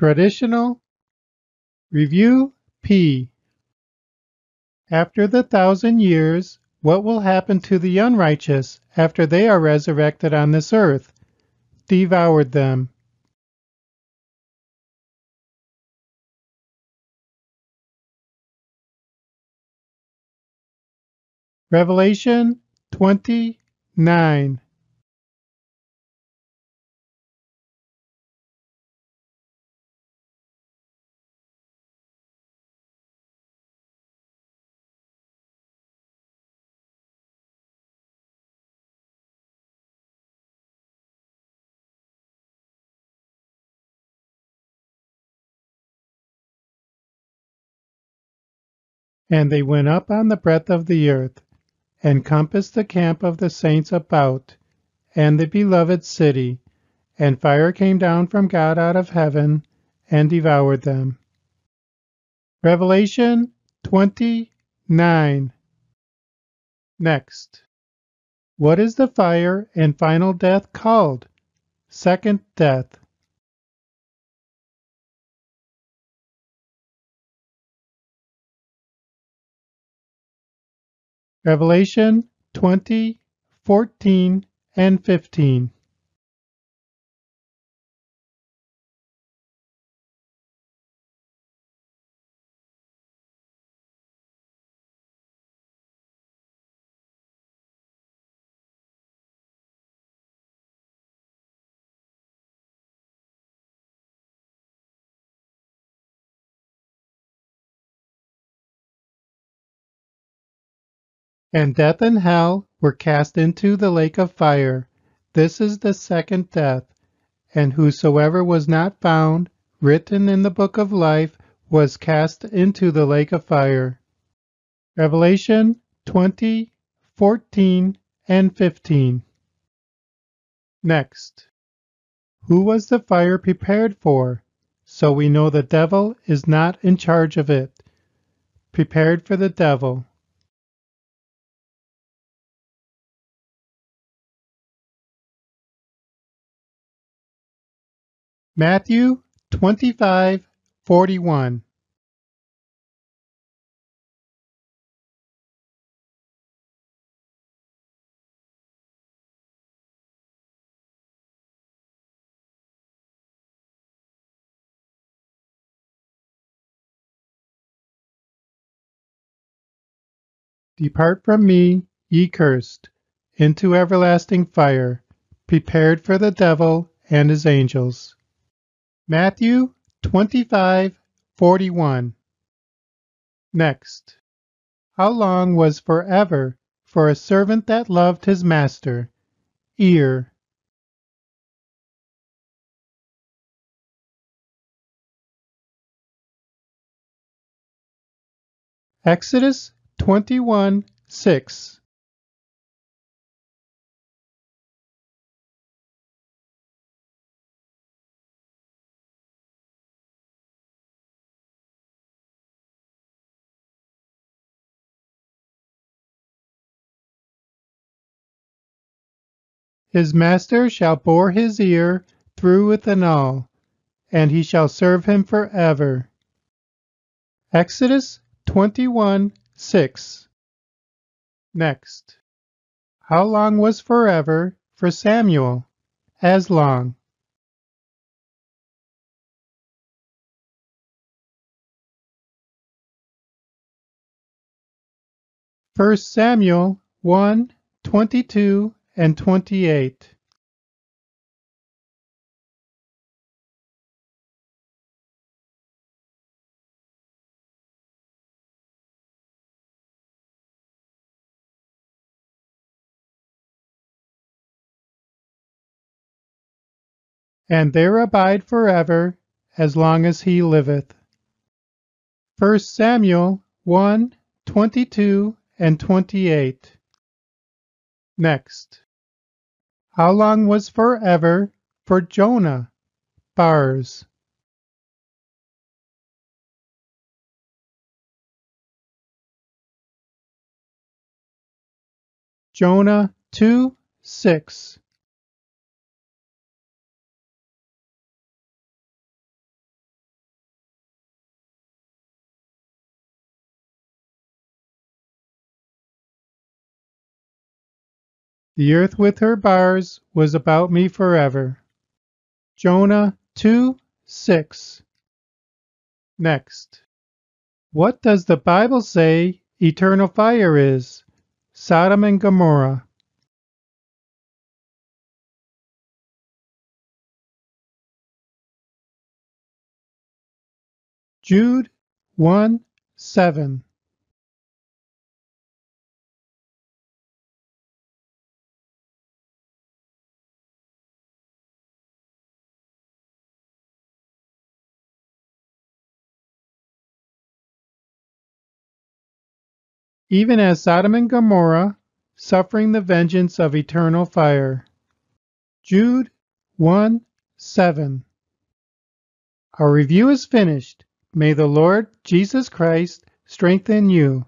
Traditional Review P. After the 1,000 years, what will happen to the unrighteous after they are resurrected on this earth? Devoured them. Revelation 29. And they went up on the breadth of the earth, and compassed the camp of the saints about, and the beloved city, and fire came down from God out of heaven, and devoured them. Revelation 29. Next. What is the fire and final death called? Second death. Revelation 20:14 and 15. And death and hell were cast into the lake of fire. This is the second death. And whosoever was not found written in the book of life was cast into the lake of fire. Revelation 20:14 and 15. Next. Who was the fire prepared for? So we know the devil is not in charge of it. Prepared for the devil. Matthew 25:41. Depart from me, ye cursed, into everlasting fire, prepared for the devil and his angels. Matthew 25:41. Next. How long was forever for a servant that loved his master? Ear. Exodus 21:6. His master shall bore his ear through with an awl, and he shall serve him forever. Exodus 21:6. Next. How long was forever for Samuel? As long. First Samuel 1:22 and 28. And there abide forever, as long as he liveth. 1 Samuel 1:22 and 28. Next. How long was forever for Jonah? Bars. Jonah 2:6. The earth with her bars was about me forever. Jonah 2:6. Next. What does the Bible say eternal fire is? Sodom and Gomorrah. Jude 1:7. Even as Sodom and Gomorrah, suffering the vengeance of eternal fire. Jude 1:7. Our review is finished. May the Lord Jesus Christ strengthen you.